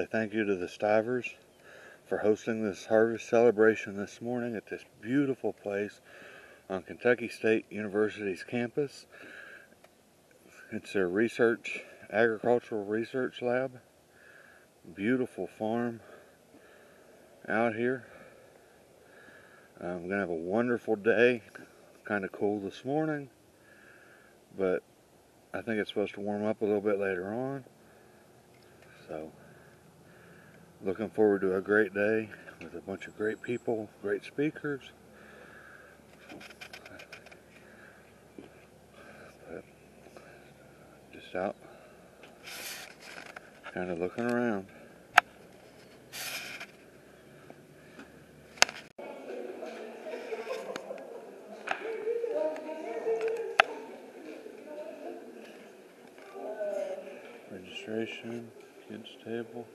say thank you to the Stiver's for hosting this harvest celebration this morning at this beautiful place on Kentucky State University's campus. It's their agricultural research lab. Beautiful farm out here. I'm going to have a wonderful day. Kind of cool this morning, but I think it's supposed to warm up a little bit later on. So, looking forward to a great day with a bunch of great people, great speakers. But just out, kind of looking around. Registration, kids table.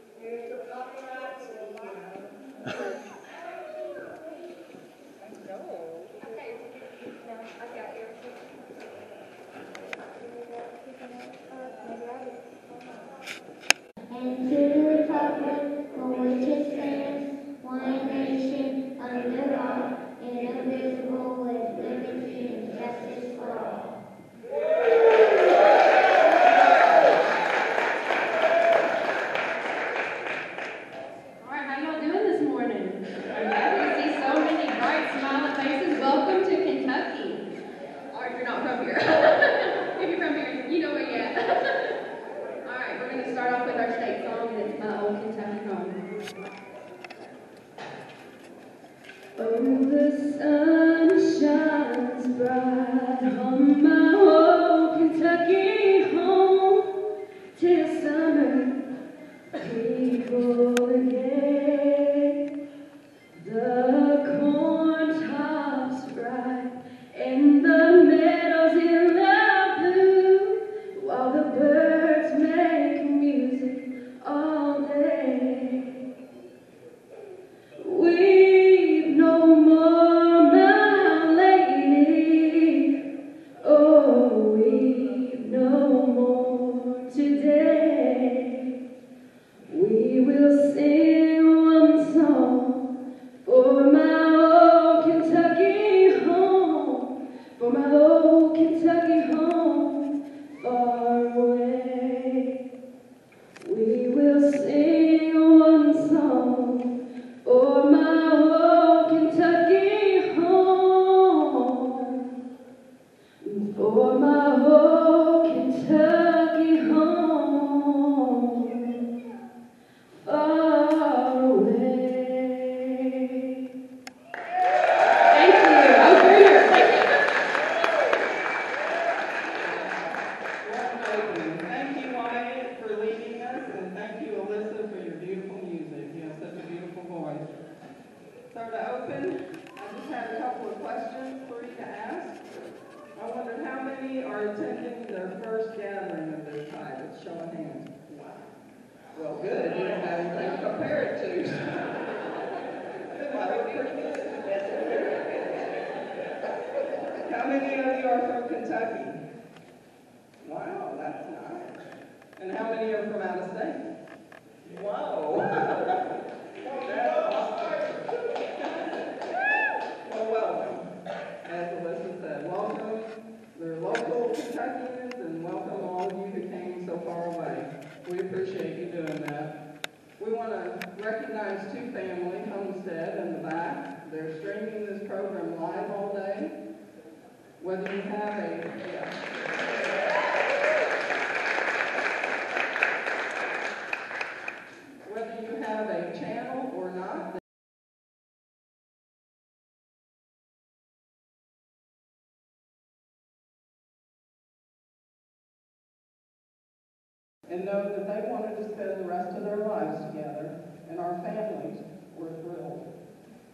And know that they wanted to spend the rest of their lives together, and our families were thrilled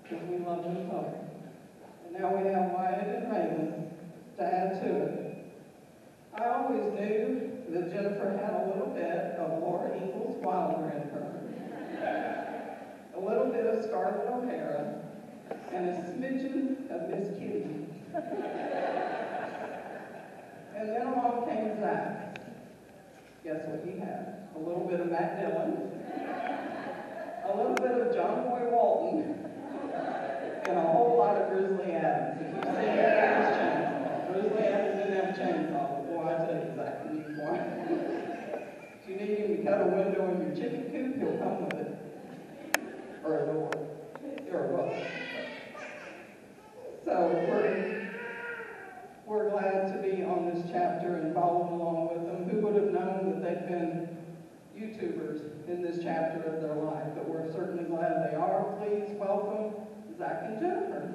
because we loved them so. And now we have Wyatt and Raymond to add to it. I always knew that Jennifer had a little bit of Laura Ingalls Wilder in her, a little bit of Scarlett O'Hara, and a smidgen of Miss Kitty. And then along came Zach. Guess what he had? A little bit of Mac Dillon. a little bit of John Boy Walton and a whole lot of Grizzly Adams. If you see that, Grizzly Adams didn't have a chainsaw before. I tell you, Zach, you need one. If you need him to cut a window in your chicken coop, he'll come with it. Or a door. Or a book. So we're glad to be on this chapter and following along with them. Who would have known that they've been YouTubers in this chapter of their life? But we're certainly glad they are. Please welcome Zach and Jennifer.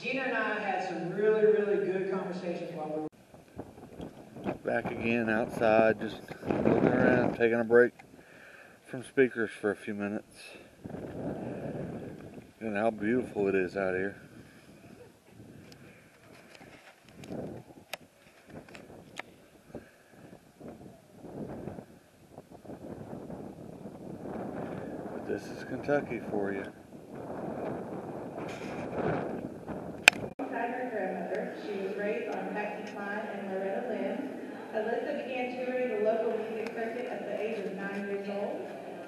Gina and I had some really, really good conversations while we were back again outside, just looking around, taking a break from speakers for a few minutes. And how beautiful it is out here. But this is Kentucky for you. On Patsy Cline and Loretta Lynn. Alyssa began touring the local music circuit at the age of 9 years old.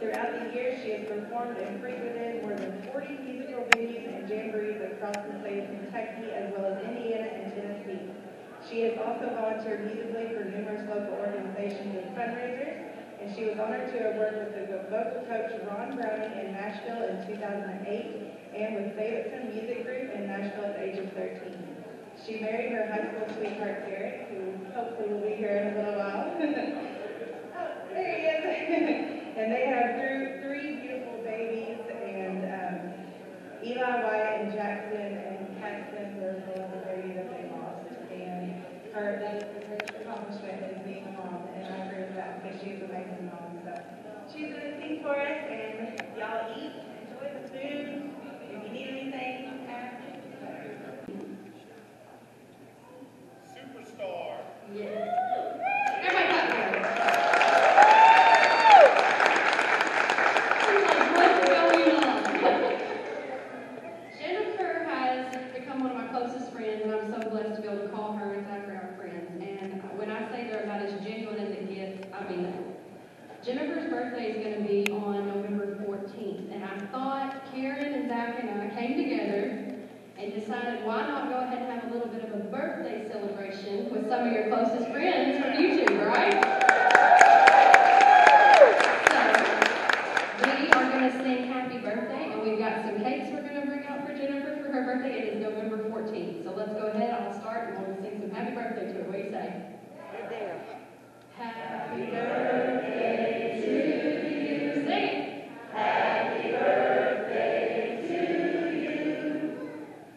Throughout the years, she has performed and frequented more than 40 musical venues and jamborees across the state of Kentucky, as well as Indiana and Tennessee. She has also volunteered musically for numerous local organizations and fundraisers, and she was honored to have worked with the vocal coach Ron Browning in Nashville in 2008 and with Davidson Music Group in Nashville at the age of 13. She married her high school sweetheart, Terrence, who hopefully will be here in a little while. Oh, there he is. And they have three beautiful babies, and Eli, Wyatt, and Jackson, and Paxton were the little baby that they lost. And her biggest accomplishment is being a mom, and I agree with that because she's an amazing mom. So she's going to sing for us, and y'all eat, enjoy the food. If you need anything, ask. Superstar. Yeah. Jennifer's birthday is going to be on November 14th, and I thought Karen and Zach and I came together and decided why not go ahead and have a little bit of a birthday celebration with some of your closest friends from YouTube, right? So, we are going to sing happy birthday, and we've got some cakes we're going to bring out for Jennifer for her birthday. It is November 14th, so let's go ahead. I'll start, and we'll sing some happy birthday to her. What do you say? Right there. Happy birthday. Happy birthday to you.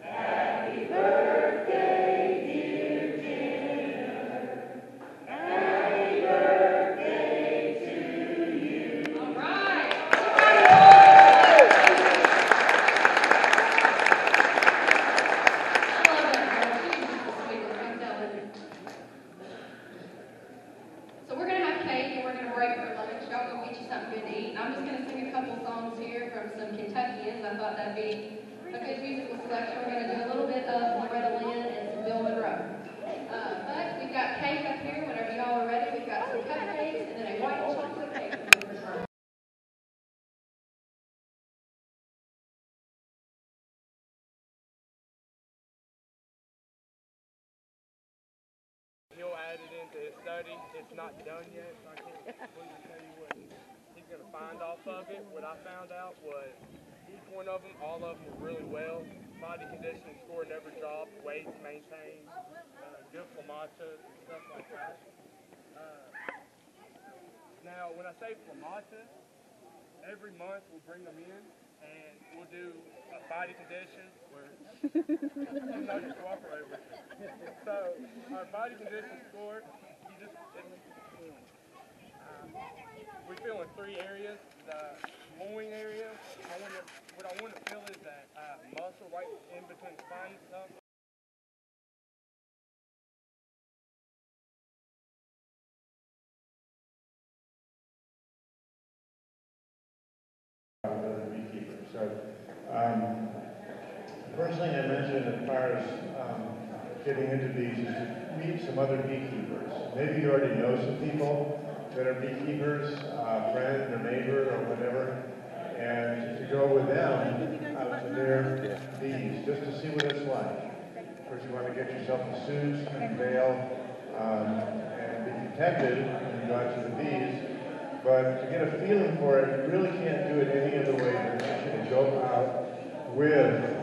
Happy birthday, dear Jennifer. Happy birthday to you. All right. I love that girl. So we're going to have cake and we're going to break for lunch. Y'all go get you something good to eat. I'm just going to sing couple songs here from some Kentuckians. I thought that'd be a good musical selection. We're going to do a little bit of Loretta Lynn and some Bill Monroe. But we've got cake up here whenever y'all are ready. We've got some cupcakes and then a white chocolate cake. He'll add it into his study. It's not done yet, so I can't completely tell you what going to find off of it. What I found out was each one of them, all of them were really well. Body conditioning score never dropped, weight maintained, good flamatas and stuff like that. Now, when I say flamatas, every month we'll bring them in and we'll do a body condition where I'm not going to cooperate with it. So, our body condition score, you just, we feel in three areas, the loin area. What I want to feel is that muscle right in between the spine and stuff. So, the first thing I mentioned as far as getting into these is to meet some other beekeepers. Maybe you already know some people that are beekeepers, friend or neighbor or whatever, and to go with them out to their bees, just to see what it's like. Of course, you want to get yourself a suit, a veil, and be protected when you go out to the bees, but to get a feeling for it, you really can't do it any other way than actually go out with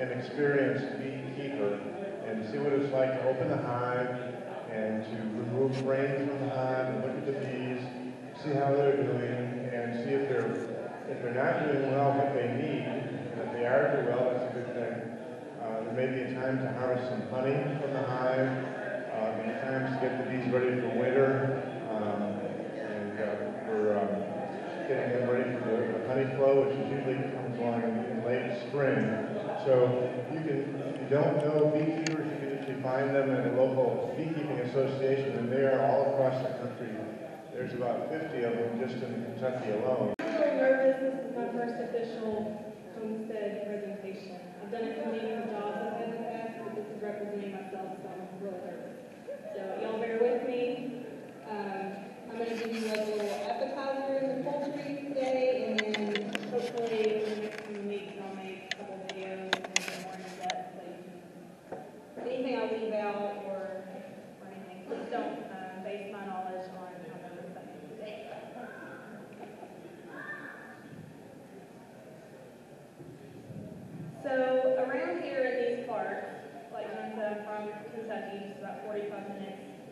an experienced beekeeper and see what it's like to open the hive, and to remove frames from the hive and look at the bees, see how they're doing, and see if they're not doing well what they need, and if they are doing well, that's a good thing. There may be a time to harvest some honey from the hive, many times to get the bees ready for winter, and we're getting them ready for the honey flow, which usually comes along in late spring. So if you don't know beekeepers, you can find them in a local beekeeping association, and they are all across the country. There's about 50 of them just in Kentucky alone. I'm very nervous. This is my first official homestead presentation. I've done a community job in the past, but this is representing myself, so I'm really nervous. So y'all bear with me. I'm going to give you a little appetizer in the cold.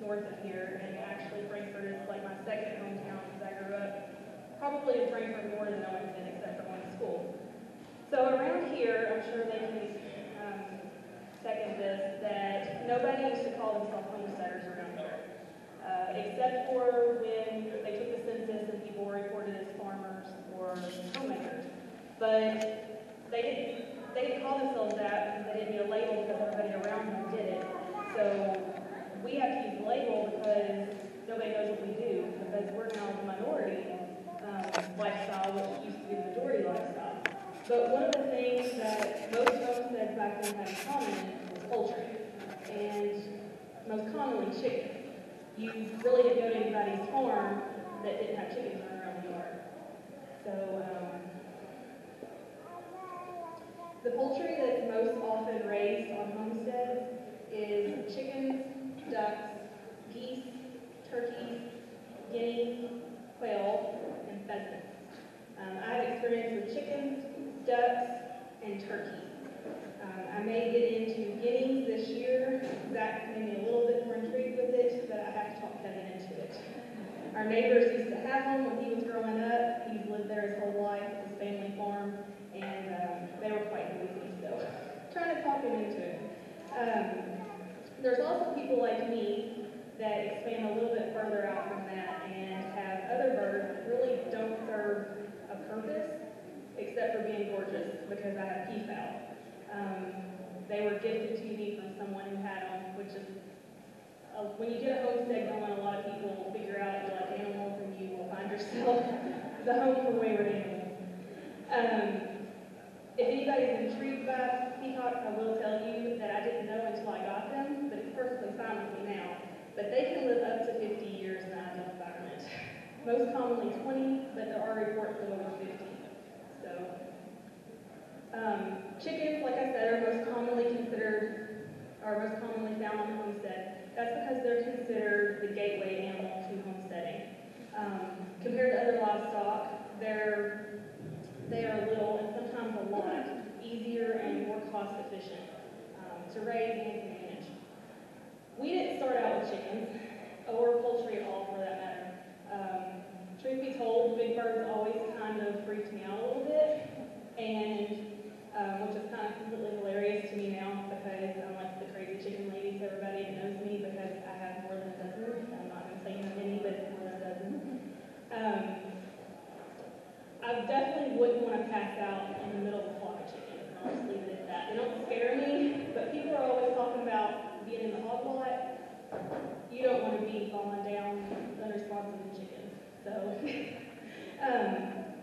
north of here, and actually Frankfort is like my second hometown because I grew up probably in Frankfort more than no one's been except for one school. So around here, I'm sure they can second this, that nobody used to call themselves homesteaders around here, except for when they took the census and people were reported as farmers or homemakers. But they didn't call themselves that because they didn't need a label because everybody around them did it. So we have to use the label because nobody knows what we do because we're now the minority lifestyle, which used to be the majority lifestyle. But one of the things that most homesteads back then had in common was poultry, and most commonly chicken. You really didn't go to anybody's farm that didn't have chickens running around the yard. So the poultry that's most often raised on homesteads is chickens, ducks, geese, turkeys, guinea, quail, and pheasants. I have experience with chickens, ducks, and turkeys. I may get into guineas this year. Zach made me a little bit more intrigued with it, but I have to talk Kevin into it. Our neighbors used to have them when he was growing up. He's lived there his whole life, his family farm, and they were quite noisy, so I'm trying to talk him into it. There's also people like me that expand a little bit further out from that and have other birds that really don't serve a purpose, except for being gorgeous, because I have peafowl. They were gifted to me from someone who had them, which is, when you get a homestead going, a lot of people will figure out you like animals, and you will find yourself the home for wayward animals. If anybody's intrigued by peacocks, I will tell you that I didn't know until I got them, but it's perfectly fine with me now. But they can live up to 50 years in an ideal environment. Most commonly 20, but there are reports of over 50. So, chickens, like I said, are most commonly found on homestead. That's because they're considered the gateway animal to homesteading. Compared to other livestock, they are little and sometimes a lot easier and more cost efficient to raise and manage. We didn't start out with chickens or poultry at all, for that matter. Truth be told, big birds always kind of freaked me out a little bit, and which is kind of completely hilarious to me now because I'm like the crazy chicken lady to everybody that knows me because I have more than a dozen. I'm not going to say how many, but it's more than a dozen. I definitely wouldn't want to pass out in the middle of a flock of chickens. I'll just leave it at that. They don't scare me, but people are always talking about being in the hog lot. You don't want to be falling down unresponsive to chickens. So, I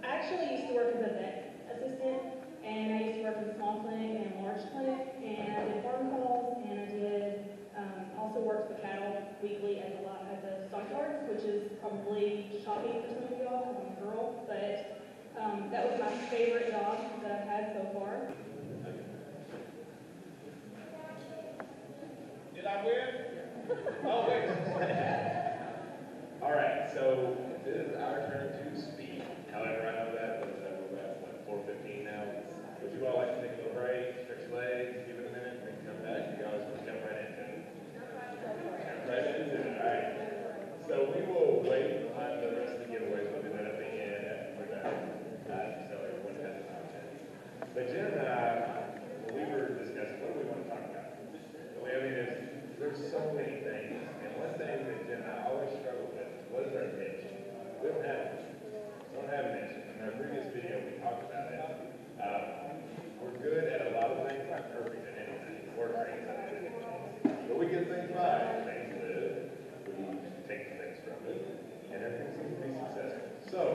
actually used to work as a vet assistant, and I used to work in a small clinic and a large clinic, and I did farm calls, and I did also worked the cattle weekly at the stockyards, which is probably shocking for some of y'all because I'm a girl, but that was my favorite job that I've had so far. Did I wear it? Oh, wait. All right, so. It is our turn to speak. However, I know that was over at like 4:15 now. Would you all like to take a little break, stretch your legs, give it a minute, and then come back? You guys will jump right into it. Jump right into it. All right. So we will wait on the rest of the giveaways. We'll do that at the end after we're done. So everyone has an opportunity. But Jen and I, we were discussing what we want to talk about. I mean, there's so many things. And one thing that Jen and I always struggle with, what is our niche? We don't have it. We don't have an niche. In our previous video, we talked about it. We're good at a lot of things, not perfect at anything. We're great at anything. But we get things by. Things live. We take things from it. And everything seems to be successful. So,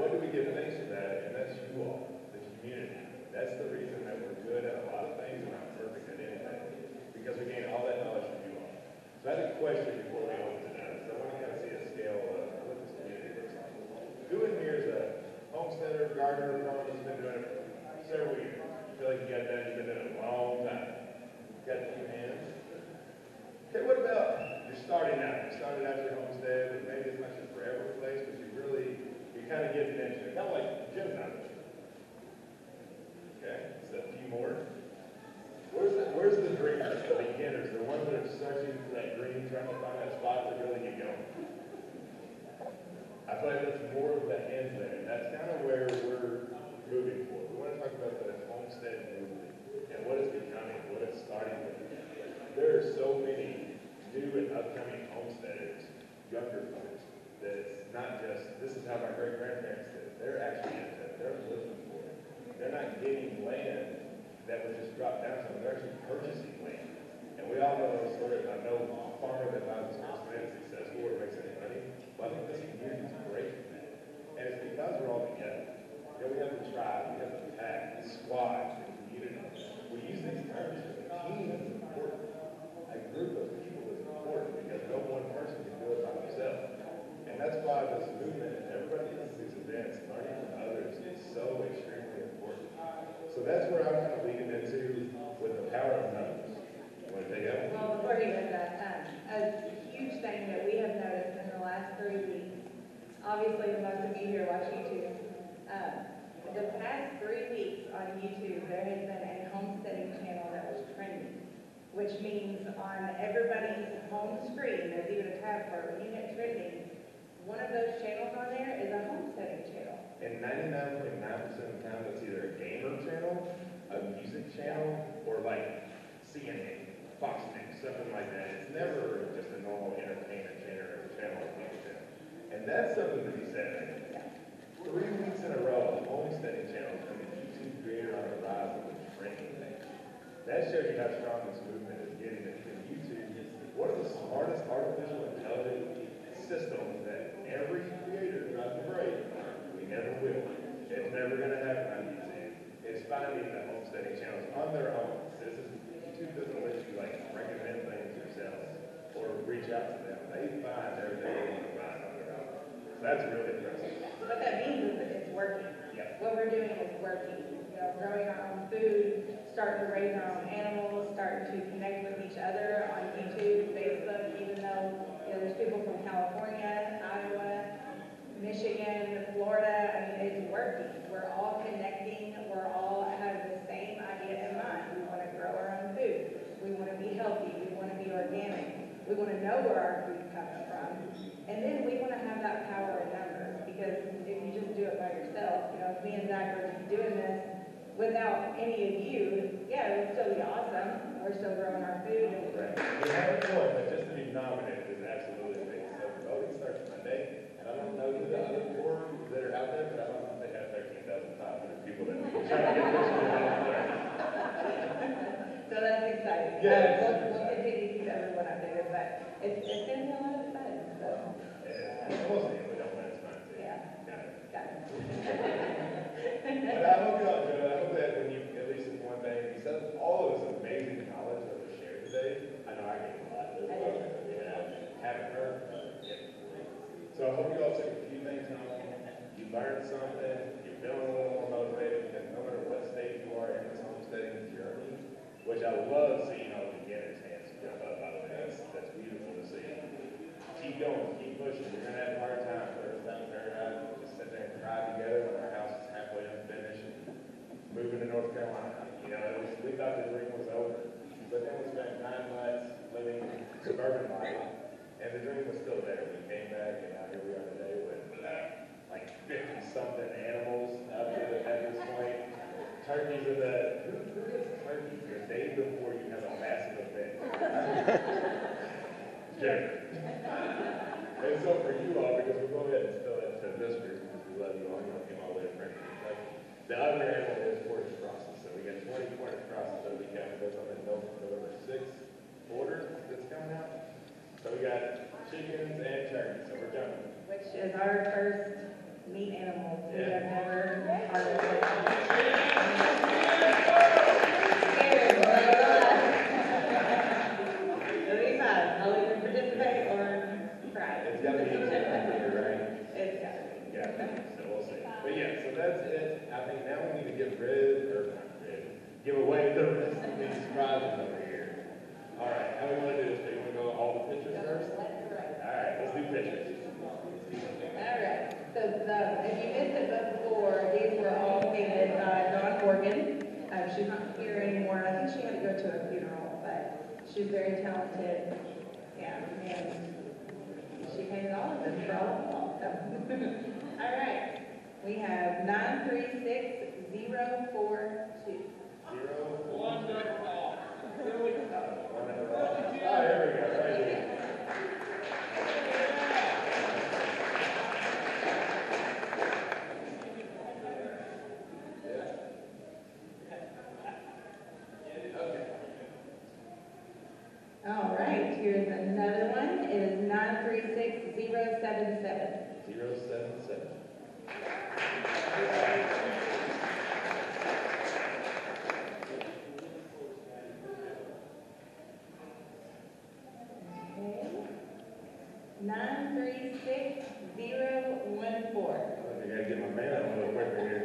what do we give thanks to that? And that's you all, the community. That's the reason that we're good at a lot of things and not perfect at anything. Because we gain all that knowledge from you all. So I had a question before we opened it up. So I want to kind of see a scale of who in here is a homesteader, gardener, farmer who's been doing it for several years? I feel like you got that, you've been doing it a long time. Got a few hands. Okay, what about you're starting out? You started out your homestead, but maybe it's not your forever place, but you really, you're kind of getting into it. Kind of like Jim's out there. Okay, so a few more. Where's the dreamers, the beginners, the ones that are searching for that dream you're trying to find that spot that really you go. I feel like that's more of the end there. That's kind of where we're moving forward. We want to talk about the homestead movement and what it's becoming, what it's starting with. There are so many new and upcoming homesteaders, younger folks, that it's not just, this is how my great-grandparents did it. They're actually into it. They're looking for it. They're not getting land that would just drop down to them. They're actually purchasing land. And we all know those stories. I know a farmer that buys his first land is successful or makes any money. But I think this community is great for that. And it's because we're all together. You know, we have the tribe, we have the pack, the squad, the community. We use these terms as a team that's important. A group of people is important because no one person can do it by themselves. And that's why this movement and everybody that's these events, learning from others, is so extremely important. So that's where I'm kind of leading into with the power of numbers. You want to take that? Well, we're going to a huge thing that we have noticed in the last 3 weeks. Obviously, most of you here watch YouTube. The past 3 weeks on YouTube, there has been a homesteading channel that was trending, which means on everybody's home screen, there's even a tab for it. When you hit trending, one of those channels on there is a homesteading channel. And 99.9% of the time, it's either a gamer channel, a music channel, or like CNN, Fox News, something like that. It's never just a normal entertainment channel or channel. And that's something to be said. 3 weeks in a row, the homesteading channel from a YouTube creator on the rise of a trending thing. That shows you how strong this movement is getting. And YouTube is one of the smartest artificial intelligence systems that every creator tries to break. We never will. It's never going to happen on YouTube. It's finding the homesteading channels on their own. YouTube doesn't let you like recommend things yourself or reach out to them. They find everything they want to find on their own. So that's really impressive. So what that means is that it's working. Yeah. What we're doing is working. You know, growing our own food, starting to raise our own animals, starting to connect with each other on YouTube, Facebook, even though, you know, there's people from California, Iowa, Michigan, Florida. I mean, it's working. We're all connecting. We're all have the same idea in mind. We want to grow our own food. We want to be healthy. We want to be organic. We want to know where our food comes from. And then we want to have that power in numbers, because if you just do it by yourself, you know, if me and Zach are just doing this without any of you, yeah, it would still be awesome. We're still growing our food. Right. We have a point, but just to be nominated is absolutely amazing. So voting starts Monday, and I don't know the other four that are out there, but I don't know if they have 13,500 people that are trying to get this one out there. So that's exciting. Yes. We'll continue to keep everyone updated, but it's going to be a lot of fun. So. Yeah, we'll see if we don't win, it's fun too. Yeah. Got it. But I hope y'all do it. I hope that when you, at least in one day, you said all of this amazing knowledge that was shared today. I know I gave a lot of this. I haven't heard of it. So I hope you all took a few things home. You learned something. You're feeling a little more motivated, because no matter what stage you are in this homesteading journey, which I love seeing all the beginners' hands jump up, by the way. That's beautiful to see. Keep going. Keep pushing. You're going to have a hard time. First time, third time. Just sit there and cry together when our house is halfway unfinished and moving to North Carolina. You know, it was, we thought the dream was over. But then we spent 9 months living suburban life, and the dream was still there. We came back, and now here we are today with like 50-something animals up to at this point. Turkeys are the, who gets turkeys the day before you have a massive event? Yeah. And so for you all, because we'll go ahead and spell it to this group, because we love you all, you all came all the way to Franklin, Kentucky. The other animal is Orange Crosses. So we got 20 Orange Crosses that we got. That's on the November 6th order that's coming out. So we got chickens and turkeys, so we're done. Which is our first meat animal we have ever harvested. Give away the rest of these prizes over here. All right, how do we want to do this? Do you want to go all the pictures first? All right, let's do pictures. All right, so if you missed it before, these were all painted by Dawn Morgan. She's not here anymore. I think she had to go to a funeral, but she's very talented. Yeah. is 936077. 077. Okay. 936014. I gotta get my man up a little quicker here.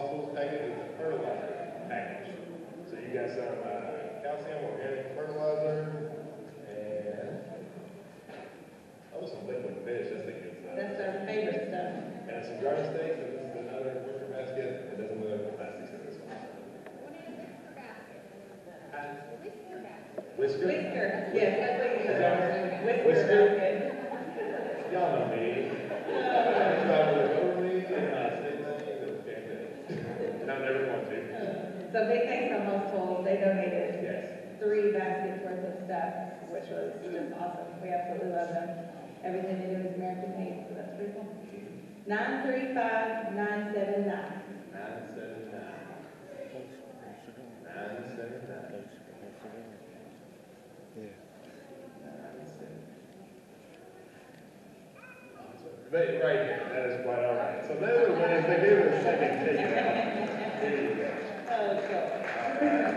also stated it's a fertilizer package. So you got some calcium organic fertilizer, and oh, some liquid fish. I think it's that's our favorite stuff. And some garden steaks, and this is another winter basket. It doesn't look like plastics in this one. What is whisker basket? Whisker basket. Whisker? Whisker. Yes, that's what you said. Whisker basket. Y'all know me. I travel over me, and I say nothing, and I never want to. So Big Thanks to Household, they donated three baskets worth of stuff, which was just awesome. We absolutely love them. Everything they do is American made, so that's pretty cool. 935-979. 979. 979. Yeah. But right here, that is quite all right. So those are the winners. They gave it a second take. There you go. Oh, cool. All right.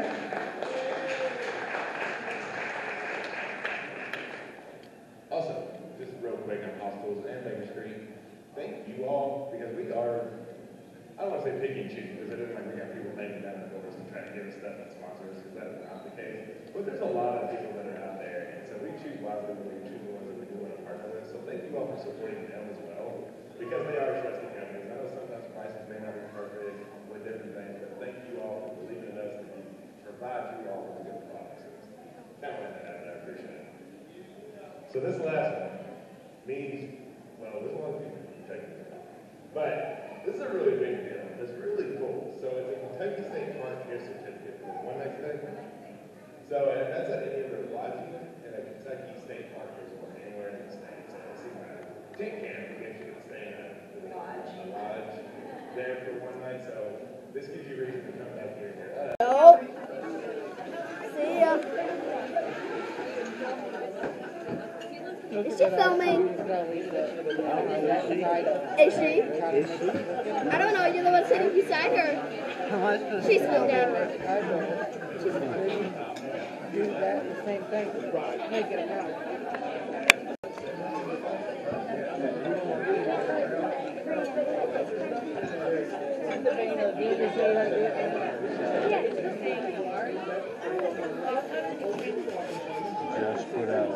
Also, just real quick on hospitals and Baker Street, thank you all, because we are, I don't want to say pick and choose, because it isn't like we got people making down the doors and trying to give us stuff and sponsors, because that is not the case. But there's a lot of people that are out there, and so we choose wisely when we choose the ones that we do want to partner with. So thank you all for supporting them as well, because they are trusted companies. I know sometimes prices may not be perfect with different things, but thank you all for believing in us and provide you all with good products. That one happened, I appreciate it. So this last one means, well, there's a lot of people in Kentucky, but this is a really big deal. It's really cool. So it's a Kentucky State Park gift certificate for one next day. So that's at any of their lodging in a Kentucky State Park resort anywhere in the state. Jen can get you to stay in a lodge there for one night, so this gives you reason to come back here. Nope. See ya. Is she filming? Is she? I don't know, you're the one sitting beside her. She's filmed down. She's filmed. Do that, the same thing. Make it happen. Just put out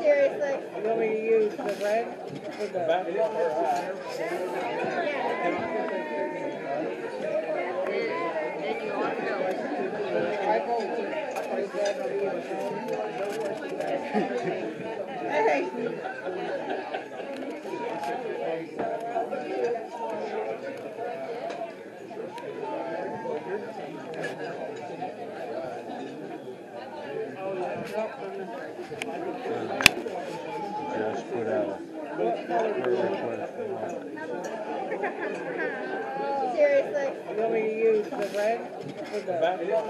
seriously. Will we use the red for the back of her eye? Just put out seriously. Will we use the red for the back of her eye?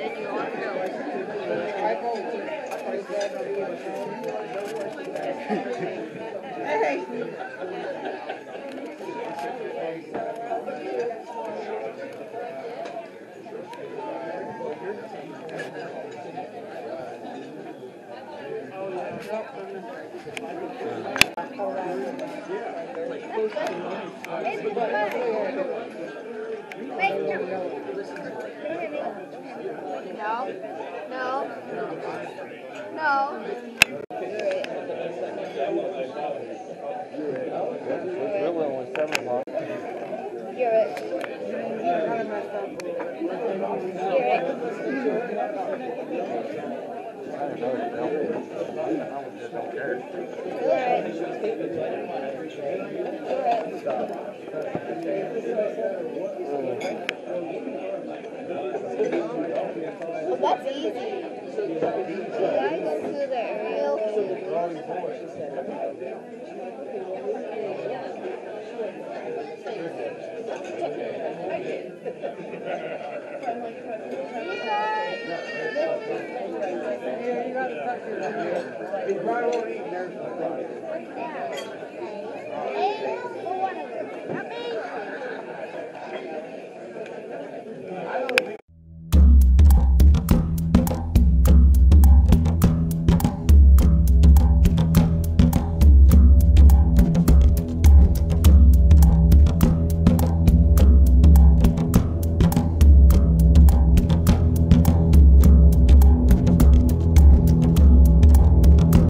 Then you ought to No. Hear it. Well, that's easy. So I go to the real food.